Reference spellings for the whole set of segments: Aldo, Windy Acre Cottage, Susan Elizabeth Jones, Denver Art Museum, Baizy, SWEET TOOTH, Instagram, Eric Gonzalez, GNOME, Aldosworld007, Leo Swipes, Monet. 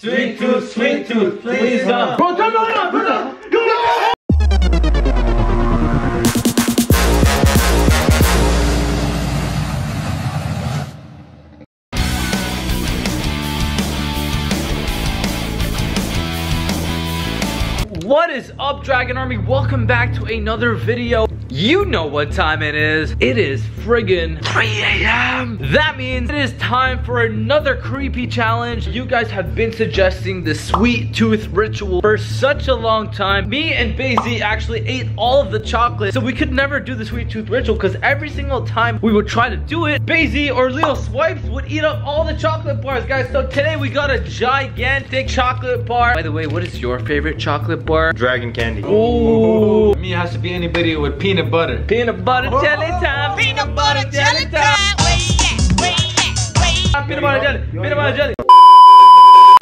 Sweet Tooth, please come. Bro, come on, brother. Go. What is up, Dragon Army? Welcome back to another video. You know what time it is. It is friggin' 3 a.m. That means it is time for another creepy challenge. You guys have been suggesting the sweet tooth ritual for such a long time. Me and Baizy actually ate all of the chocolate, so we could never do the sweet tooth ritual because every single time we would try to do it, Baizy or Leo Swipes would eat up all the chocolate bars, guys. So today we got a gigantic chocolate bar. By the way, what is your favorite chocolate bar? Dragon candy. Ooh. Me has to be anybody with peanut. Peanut butter jelly time. Peanut butter jelly time. Peanut butter jelly. Peanut butter jelly.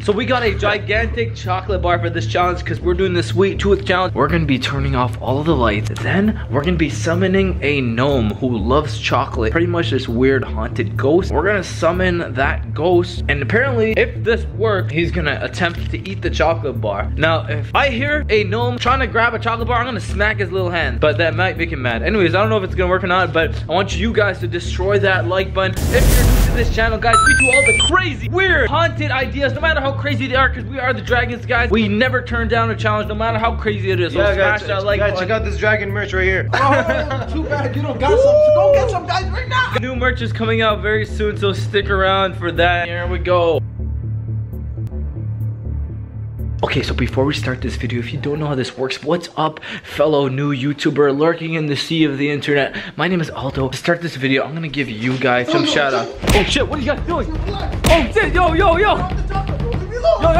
So we got a gigantic chocolate bar for this challenge because we're doing the sweet tooth challenge. We're gonna be turning off all of the lights. Then we're gonna be summoning a gnome who loves chocolate. Pretty much this weird haunted ghost. We're gonna summon that ghost. And apparently if this works, he's gonna attempt to eat the chocolate bar. Now, if I hear a gnome trying to grab a chocolate bar, I'm gonna smack his little hand. But that might make him mad. Anyways, I don't know if it's gonna work or not, but I want you guys to destroy that like button. If you're new to this channel, guys, we do all the crazy, weird, haunted ideas, no matter how crazy they are, because we are the dragons, guys. We never turn down a challenge, no matter how crazy it is. So yeah, smash that like button. Check out this dragon merch right here. Oh, too bad you don't got some. So go get some, guys, right now. New merch is coming out very soon, so stick around for that. Here we go. Okay, so before we start this video, if you don't know how this works, what's up, fellow new YouTuber lurking in the sea of the internet? My name is Aldo. To start this video, I'm gonna give you guys some shout out. Oh shit, what are you guys doing? Oh shit, yo,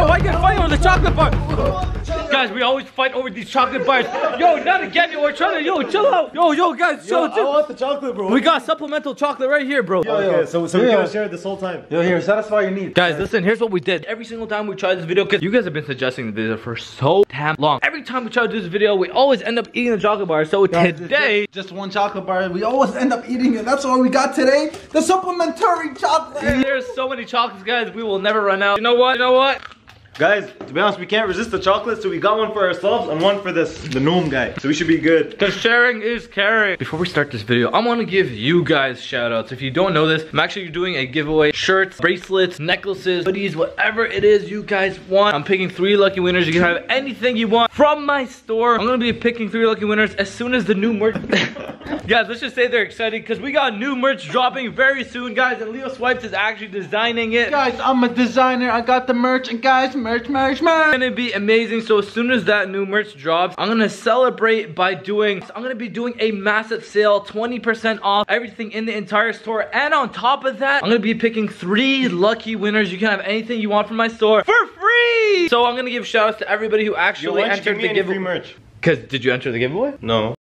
why you guys fighting over the chocolate bar? Guys, we always fight over these chocolate bars. Yo, not again, yo, we're trying to, yo, chill out. Yo, guys, chill out. I want the chocolate, bro. We got supplemental chocolate right here, bro. Okay, so we gotta share it this whole time. Yo, here, satisfy your needs. Guys, listen, here's what we did. Every single time we tried this video, because you guys have been suggesting this for so damn long. Every time we try to do this video, we always end up eating the chocolate bar. So guys, today, just one chocolate bar, we always end up eating it. That's all we got today, the supplementary chocolate. There's so many chocolates, guys, we will never run out. You know what? Guys, to be honest, we can't resist the chocolate, so we got one for ourselves and one for the gnome guy. So we should be good. Cause sharing is caring. Before we start this video, I want to give you guys shout outs. If you don't know this, I'm actually doing a giveaway. Shirts, bracelets, necklaces, hoodies, whatever it is you guys want. I'm picking 3 lucky winners. You can have anything you want from my store. I'm going to be picking 3 lucky winners as soon as the new merch. Guys, let's just say they're excited because we got new merch dropping very soon, guys. And Leo Swipes is actually designing it. Guys, I'm a designer. I got the merch. And guys, merch. It's gonna be amazing. So as soon as that new merch drops, I'm gonna celebrate by doing, I'm gonna be doing a massive sale, 20% off everything in the entire store. And on top of that, I'm gonna be picking 3 lucky winners. You can have anything you want from my store for free. So I'm gonna give shout outs to everybody who actually entered the giveaway. Cause did you enter the giveaway? No.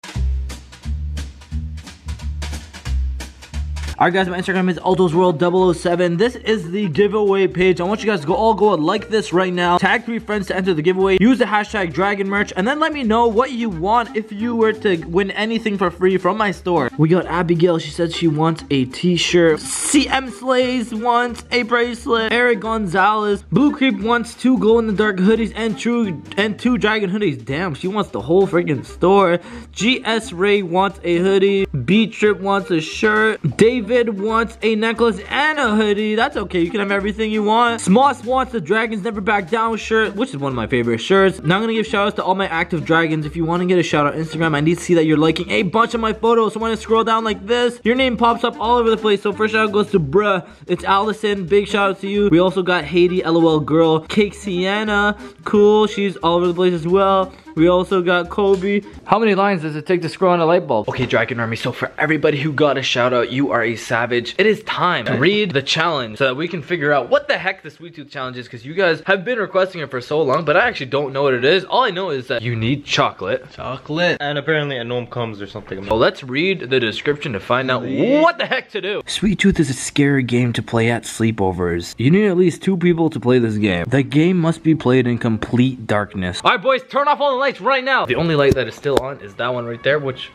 Alright guys, my Instagram is Aldosworld007. This is the giveaway page. I want you guys to go and like this right now. Tag 3 friends to enter the giveaway. Use the hashtag dragon merch. And then let me know what you want if you were to win anything for free from my store. We got Abigail. She said she wants a t-shirt. CM Slays wants a bracelet. Eric Gonzalez. Blue Creep wants 2 glow-in-the-dark hoodies and 2 dragon hoodies. Damn, she wants the whole freaking store. GS Ray wants a hoodie. B-Trip wants a shirt. David wants a necklace and a hoodie. That's okay, you can have everything you want. Smoss wants the Dragons Never Back Down shirt, which is one of my favorite shirts. Now I'm gonna give shout outs to all my active dragons. If you want to get a shout out on Instagram, I need to see that you're liking a bunch of my photos. So when I scroll down like this, your name pops up all over the place. So first shout out goes to Bruh. It's Allison, big shout out to you. We also got Haiti, LOL Girl. Cake Sienna, cool, she's all over the place as well. We also got Kobe. How many lines does it take to scroll on a light bulb? Okay, Dragon Army, so for everybody who got a shout out, you are a savage. It is time to read the challenge so that we can figure out what the heck the sweet tooth challenge is, because you guys have been requesting it for so long, but I actually don't know what it is. All I know is that you need chocolate. Chocolate. And apparently a gnome comes or something. So let's read the description to find out what the heck to do. Sweet Tooth is a scary game to play at sleepovers. You need at least 2 people to play this game. The game must be played in complete darkness. Alright boys, turn off all the lights right now. The only light that is still on is that one right there, which...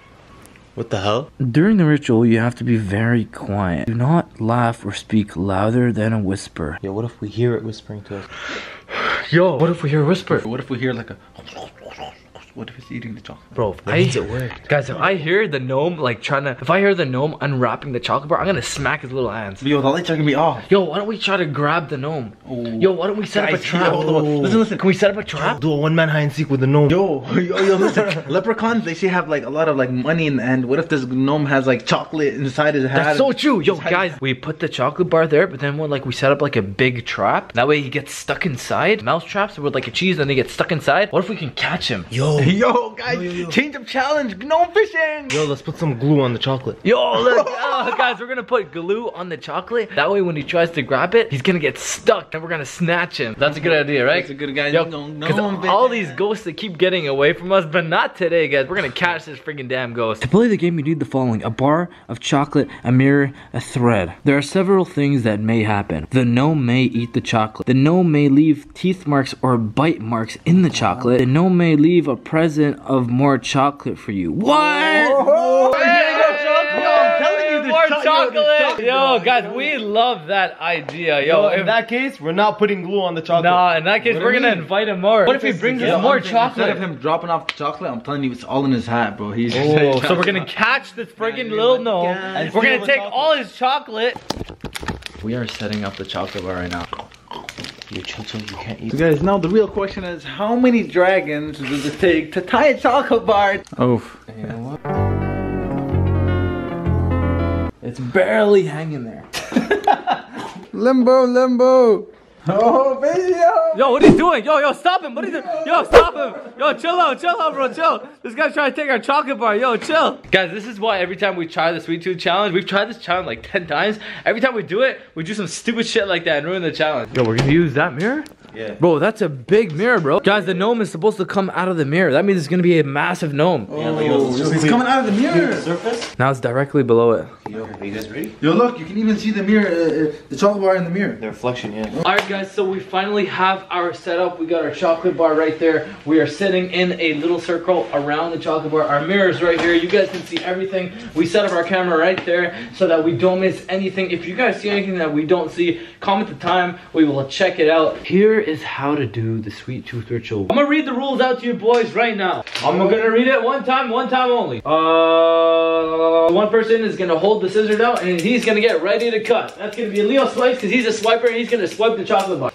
What the hell? During the ritual, you have to be very quiet. Do not laugh or speak louder than a whisper. Yeah, what if we hear it whispering to us? Yo, what if we hear a whisper? What if we hear like a... What if it's eating the chocolate? Bro, it's a word. Guys, if I hear the gnome like trying to... If I hear the gnome unwrapping the chocolate bar, I'm gonna smack his little hands. Yo, the lights are gonna be off. Yo, why don't we try to grab the gnome? Oh. Yo, why don't we set up a trap? Yo, listen, listen. Can we set up a trap? Do a one-man hide-and-seek with the gnome. Yo, listen. Leprechauns, they see have like a lot of like money in the hand. What if this gnome has like chocolate inside his hat? That's so true. Yo, guys, we put the chocolate bar there, but then we set up like a big trap. That way he gets stuck inside. Mouse traps with like a cheese and they get stuck inside. What if we can catch him? Yo, guys, change up challenge, gnome fishing! Yo, let's put some glue on the chocolate. Yo, let's, guys, we're gonna put glue on the chocolate. That way when he tries to grab it, he's gonna get stuck and we're gonna snatch him. That's a good idea, right? That's a good guy. Because all these ghosts that keep getting away from us, but not today, guys. We're gonna catch this freaking damn ghost. To play the game, you need the following: a bar of chocolate, a mirror, a thread. There are several things that may happen. The gnome may eat the chocolate. The gnome may leave teeth marks or bite marks in the chocolate. The gnome may leave a present of more chocolate for you. What? Oh, chocolate. Yo, guys, we love that idea. Yo, in that case, we're not putting glue on the chocolate. Nah, in that case, we're gonna invite him more. What if he brings us more chocolate? Instead of him dropping off the chocolate, I'm telling you, it's all in his hat, bro. He's so we're gonna catch this friggin' little gnome. We're gonna take all his chocolate. We are setting up the chocolate bar right now. You can't eat. So guys, now the real question is, how many dragons does it take to tie a chocolate bar? Oof. You know what? It's barely hanging there. Limbo. Oh, Baizy! Yo, what are you doing? Yo, stop him! What are you doing? Yo, stop him! Yo, chill out, bro, chill! This guy's trying to take our chocolate bar, yo, chill! Guys, this is why every time we try the Sweet Tooth challenge, we've tried this challenge like 10 times. Every time we do it, we do some stupid shit like that and ruin the challenge. Yo, we're gonna use that mirror? Yeah. Bro, that's a big mirror, bro. Guys, the gnome is supposed to come out of the mirror. That means it's gonna be a massive gnome. Oh, yeah, like he's coming out of the mirror. The surface? Now it's directly below it. Yo, are you guys ready? Yo, look, you can even see the mirror, the chocolate bar in the mirror. The reflection, yeah. Alright, guys, so we finally have our setup. We got our chocolate bar right there. We are sitting in a little circle around the chocolate bar. Our mirror's right here. You guys can see everything. We set up our camera right there so that we don't miss anything. If you guys see anything that we don't see, comment the time. We will check it out. Here is how to do the Sweet Tooth ritual. I'm gonna read the rules out to you boys right now. I'm gonna read it one time only. One person is gonna hold the scissors out and he's gonna get ready to cut. That's gonna be Leo Swipes because he's a swiper and he's gonna swipe the chocolate bar.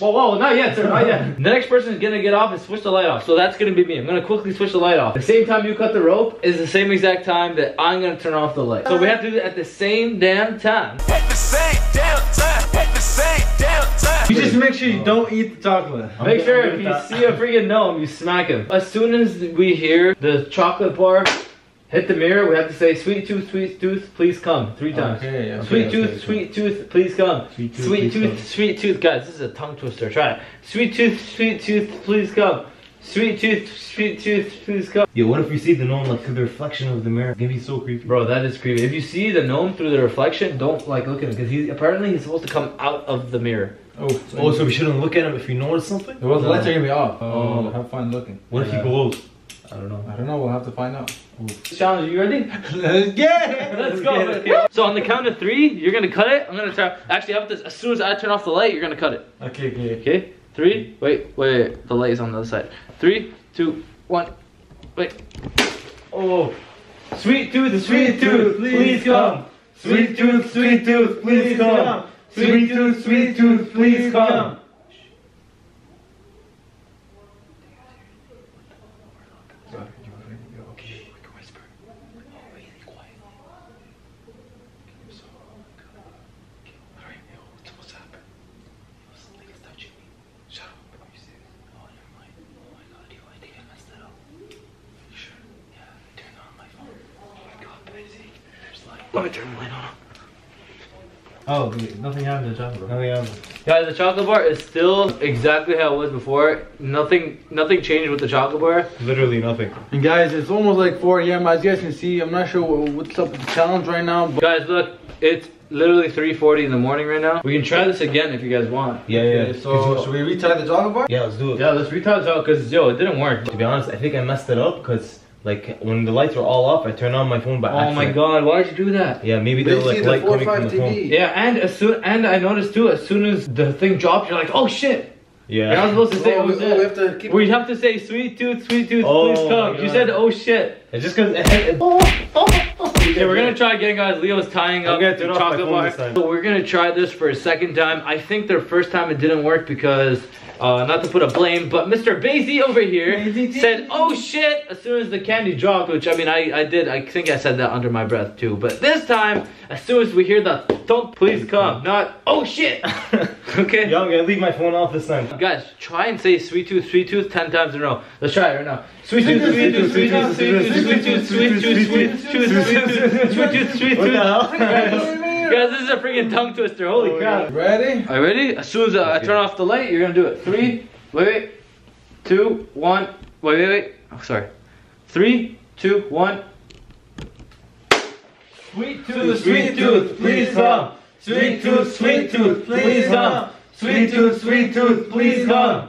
Whoa, not yet, sir, not yet. The next person is gonna get off and switch the light off. So that's gonna be me. I'm gonna quickly switch the light off. The same time you cut the rope is the same exact time that I'm gonna turn off the light. So we have to do it at the same damn time. You just make sure you don't eat the chocolate. Make sure if you see a freaking gnome, you smack him. As soon as we hear the chocolate bar hit the mirror, we have to say, sweet tooth, please come. 3 times. Okay, sweet tooth, please come. Sweet tooth, guys, this is a tongue twister, try it. Sweet tooth, please come. Sweet tooth, please come. Yo, what if you see the gnome like through the reflection of the mirror? It's gonna be so creepy. Bro, that is creepy. If you see the gnome through the reflection, don't like look at him, because apparently he's supposed to come out of the mirror. So we shouldn't look at him if we notice something? Well, the lights are gonna be off. Oh, have fun looking. What if he glows? I don't know, we'll have to find out. Challenge, you ready? Yeah! Let's go! Okay. So on the count of 3, you're gonna cut it. I'm gonna try. Actually, how about this? As soon as I turn off the light, you're gonna cut it. Okay? 3, wait, the light is on the other side. 3, 2, 1, wait. Oh. Sweet tooth, please come. Sweet tooth, please come. Sweet tooth, please come. Oh, nothing happened to the chocolate bar. Guys, the chocolate bar is still exactly how it was before. Nothing changed with the chocolate bar. Literally nothing. And guys, it's almost like 4 a.m. As you guys can see, I'm not sure what's up with the challenge right now. But guys, look, it's literally 3:40 in the morning right now. We can try this again if you guys want. Yeah. So should we retie the chocolate bar? Yeah, let's do it. Yeah, let's retie the chocolate because, yo, it didn't work. To be honest, I think I messed it up because... like, when the lights were all off, I turned on my phone by accident. Oh my god, why did you do that? Yeah, maybe there was like light coming from the phone. Yeah, and I noticed too, as soon as the thing dropped, you're like, oh shit! Yeah. You're not supposed to say we'd have to say sweet tooth, please come. You said oh shit. It's just cause okay, we're gonna try again, guys. Leo's tying up the chocolate bar. So we're gonna try this for a second time. I think their first time it didn't work because not to put a blame, but Mr. Baizy over here said, oh shit, as soon as the candy dropped, which I mean, I did, I think I said that under my breath too, but this time, as soon as we hear the thump, please come, not, oh shit, okay? Yo, I'm gonna leave my phone off this time. Guys, try and say sweet tooth 10 times in a row. Let's try it right now. Sweet tooth, sweet tooth, sweet tooth, sweet tooth, sweet tooth, sweet tooth, sweet tooth, sweet tooth. What the hell? Guys, this is a freaking tongue twister, holy crap. Ready? Are you ready? As soon as I turn off the light, you're gonna do it. 3, 2, 1, wait. Oh, sorry. 3, 2, 1. Sweet tooth, sweet tooth, please come. Sweet tooth, sweet tooth, please come. Sweet tooth, sweet tooth, please come.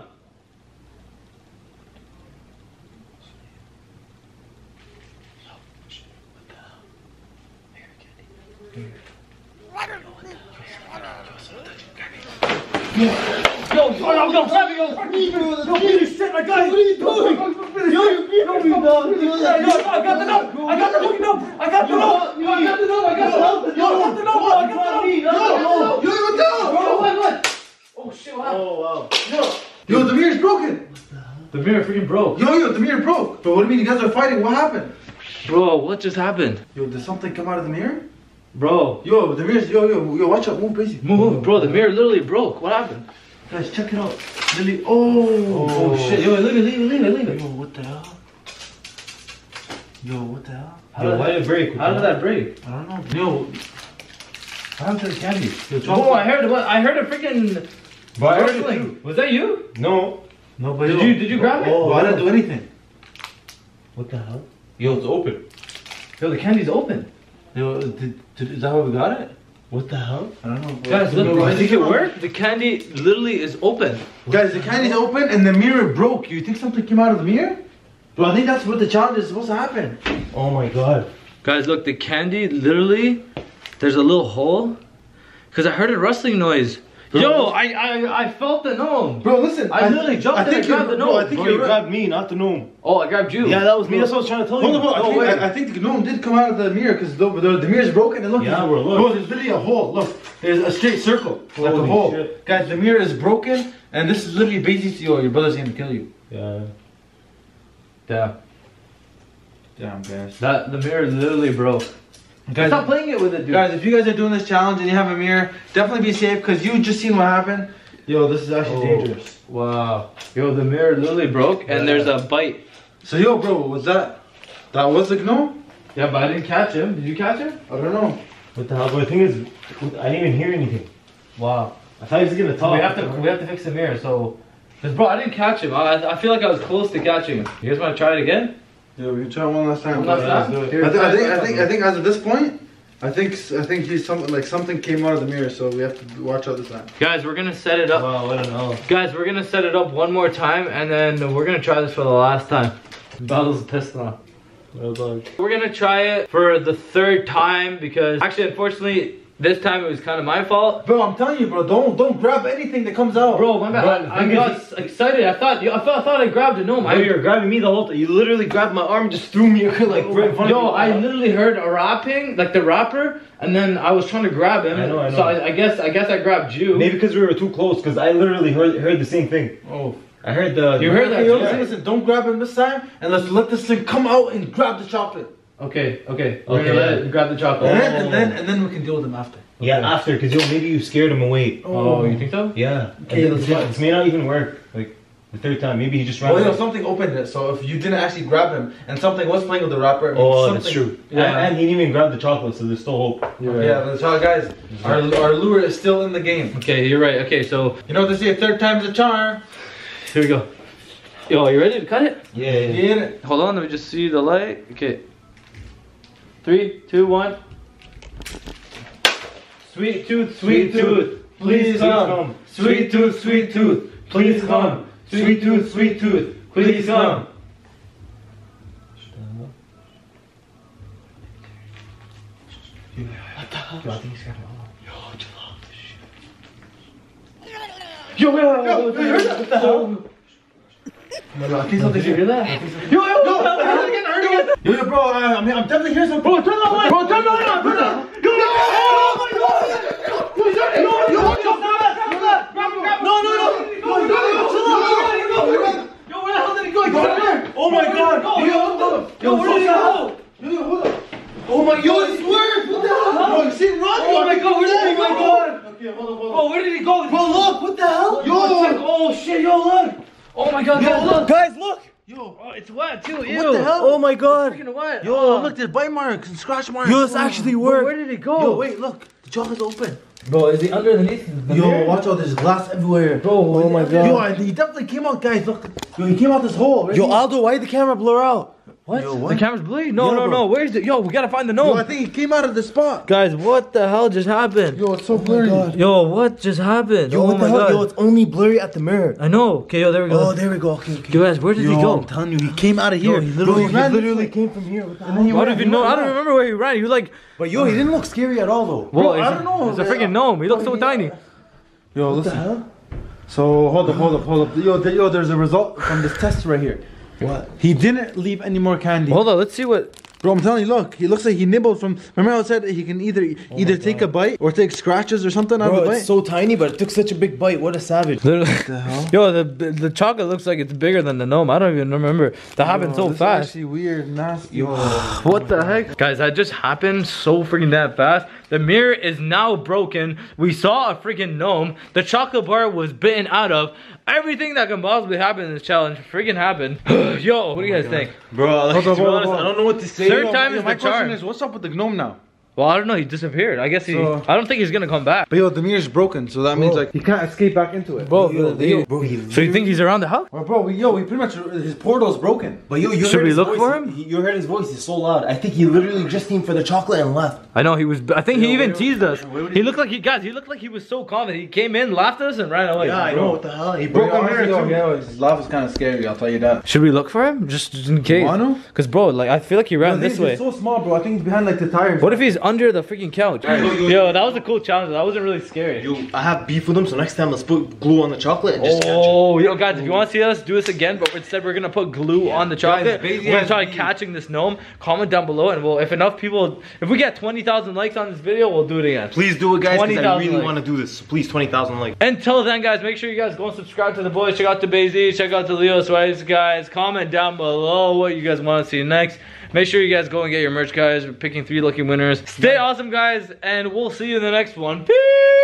Yo, the mirror freaking broke. But what do you mean you guys are fighting? What happened? Bro, what just happened? Yo, did something come out of the mirror? Bro. Yo, the mirror's, yo, watch out, move, Baizy. Move, bro, the mirror literally broke. What happened? Guys, check it out. Literally, oh shit. Yo, leave it. Yo, what the hell? Yo, why did it break? How did that break? I don't know. Yo, what happened to the candy? Oh, I heard a freaking... Was that you? No. Nobody. Did you grab it? Oh, I didn't do anything. What the hell? Yo, it's open. Yo, the candy's open. Yo, is that how we got it? What the hell? I don't know. Guys, look, I think it worked. The candy literally is open. Guys, the candy's open and the mirror broke. You think something came out of the mirror? Bro, I think that's what the challenge is supposed to happen. Oh my god. Guys, look, the candy literally, there's a little hole. Because I heard a rustling noise. Bro, yo, I felt the gnome. Bro, listen. I literally jumped and I grabbed the gnome. Bro, I think you grabbed me, not the gnome. Oh, I grabbed you. Yeah, that was me. That's what I was trying to tell you. I think the gnome did come out of the mirror because the mirror's broken. And look, bro, there's literally a hole. Look, there's a straight circle. Like a hole. Shit. Guys, the mirror is broken and this is literally Baizy. Yo, your brother's gonna kill you. Yeah. Damn, guys. The mirror literally broke. Guys, stop playing it with it, dude. Guys, if you guys are doing this challenge and you have a mirror, definitely be safe because you just seen what happened. Yo, this is actually dangerous. Wow. Yo, the mirror literally broke and there's a bite. So, yo, bro, what was that? That was the gnome? Yeah, but I didn't catch him. Did you catch him? I don't know. What the hell? But the thing is, I didn't even hear anything. Wow. I thought he was going to talk. We have to fix the mirror, so... Because, bro, I didn't catch him. I feel like I was close to catching him. You guys want to try it again? Yeah, we can try one last time. I think as of this point, I think he's something came out of the mirror, so we have to watch out this time. Guys, we're gonna set it up. Wow, I don't know. Guys, we're gonna set it up one more time, and then we're gonna try this for the last time. Battle's pissed off. Well, we're gonna try it for the third time because actually, unfortunately, this time it was kind of my fault. Bro, I'm telling you, bro, don't grab anything that comes out. Bro, my bad. I got excited. I thought I grabbed a gnome. Bro, you were grabbing me the whole time. You literally grabbed my arm, just threw me like right in front of me. Yo, I literally heard a rapping, like the rapper, and then I was trying to grab him. I know. So I guess I grabbed you. Maybe because we were too close, because I literally heard the same thing. Oh. I heard the... You heard that? Yo, listen, don't grab him this time, and let's let this thing come out and grab the chocolate. Okay. Grab the chocolate. And then we can deal with him after. Okay. Yeah, after, because maybe you scared him away. Oh, you think so? Yeah. Okay, this may not even work. Like the third time, maybe he just ran. Well, you know, something opened it. So if you didn't actually grab him, and something was playing with the wrapper. Oh, that's true. Yeah, and he didn't even grab the chocolate, so there's still hope. Right. Yeah, the chocolate, guys. Our lure is still in the game. Okay, you're right. Okay, so you know what they say, third time's a charm. Here we go. Yo, are you ready to cut it? Yeah. Hold on, let me just see the light. Okay. 3, 2, 1. Sweet tooth, sweet tooth, please come. Sweet tooth, sweet tooth, please come. Sweet tooth, sweet tooth, please come. What the hell? Yo, I think he's got it all. Yo, chill out. Yo, what the hell? He's not the shit. Yo, bro, I mean, I'm definitely here. So, bro, turn that way. Bro, turn that way. Turn that way. Go, no. Yo, where the hell did he go? Oh my God. Yo, where the hell? Yo, hold up. Oh my God, he swerved. What the hell? You see, run. Oh my God, where did he go? Okay, hold on. Oh, where did he go? Bro, look, what the hell? Yo. Oh shit, yo, look. Oh my God, guys, look. Guys, look. Yo. Oh, it's wet too. Ew. What the hell? Oh my God. It's freaking wet. Yo, look, there's bite marks and scratch marks. Yo, this actually worked. Bro, where did it go? Yo, wait, look. The jaw is open. Bro, is he underneath? Yo, watch out, there's glass everywhere. Bro, oh my God. Yo, he definitely came out, guys. Look. Yo, he came out this hole. Right? Yo, Aldo, why did the camera blur out? What? Yo, what? The camera's blurry? No, no. Where is it? Yo, we gotta find the gnome. Yo, I think he came out of the spot. Guys, what the hell just happened? Yo, it's so blurry. Oh yo, what just happened? Yo, oh my God. Yo, it's only blurry at the mirror. I know. Okay, yo, there we go. Oh, there we go. Okay. Yo, guys, where did he go? I'm telling you, he came out of here. Yo, he literally came from here. What the hell? I don't even know. I don't remember where he ran. He was like... But yo, he didn't look scary at all, though. Well, bro, I don't know. It's a freaking gnome. He looks so tiny. Yo, listen. What the hell? So, hold up. Yo, there's a result from this test right here. What? He didn't leave any more candy. Hold on, let's see what... Bro, I'm telling you, look. He looks like he nibbled from... Remember how I said he can either take a bite or take scratches or something out of the bite? Bro, it's so tiny, but it took such a big bite. What a savage. What the hell? Yo, the chocolate looks like it's bigger than the gnome. I don't even remember. That happened so fast. Actually weird, nasty. Yo. What the heck? Guys, that just happened so freaking that fast. The mirror is now broken. We saw a freaking gnome. The chocolate bar was bitten out of. Everything that can possibly happen in this challenge freaking happened. Yo, what do you guys think? Bro, like, to be honest, I don't know what to say. Third time is the charm. My question is, what's up with the gnome now? Well, I don't know. He disappeared. I guess he... So, I don't think he's gonna come back. But yo, the mirror's broken, so that means like... He can't escape back into it. Bro, so you think he's around the house? Well, bro, we pretty much... His portal's broken. But yo, should we look for him? You heard his voice. He's so loud. I think he literally just came for the chocolate and left. I know, he was... I think he even teased us. He looked like he... Guys, he looked like he was so confident. He came in, laughed at us, and ran away. Yeah, I know. What the hell? He broke our mirror too. Yeah, his laugh is kind of scary, I'll tell you that. Should we look for him? Just in case. Because, bro, like, I feel like he ran this way. He's so small, bro. I think he's behind, like, the tires. What if he's under the freaking couch? Yo, that was a cool challenge. That wasn't really scary. Yo, I have beef with him, so next time let's put glue on the chocolate and just catch it. Oh, yo, guys, if you want to see us do this again, but instead we're gonna put glue on the chocolate. Guys, we're gonna try catching this gnome. Comment down below, and we'll, if enough people, if we get 20,000 likes on this video, we'll do it again. Please do it, guys, because I really want to do this. Please, 20,000 likes. Until then, guys, make sure you guys go and subscribe to the boys. Check out the Baizy. Check out the Leo Swipes, guys. Comment down below what you guys want to see next. Make sure you guys go and get your merch, guys. We're picking 3 lucky winners. Stay awesome, guys, and we'll see you in the next one. Peace!